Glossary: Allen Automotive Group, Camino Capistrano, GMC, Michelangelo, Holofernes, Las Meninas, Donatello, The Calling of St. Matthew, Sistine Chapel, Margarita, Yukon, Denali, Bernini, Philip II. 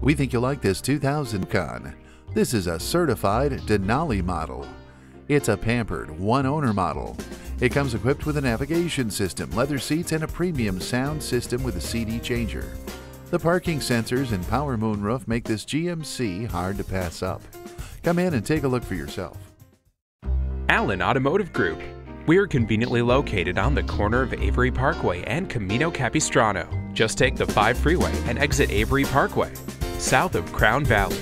We think you'll like this 2000 Yukon. This is a certified Denali model. It's a pampered, one-owner model. It comes equipped with a navigation system, leather seats, and a premium sound system with a CD changer. The parking sensors and power moonroof make this GMC hard to pass up. Come in and take a look for yourself. Allen Automotive Group. We are conveniently located on the corner of Avery Parkway and Camino Capistrano. Just take the 5 freeway and exit Avery Parkway, south of Crown Valley.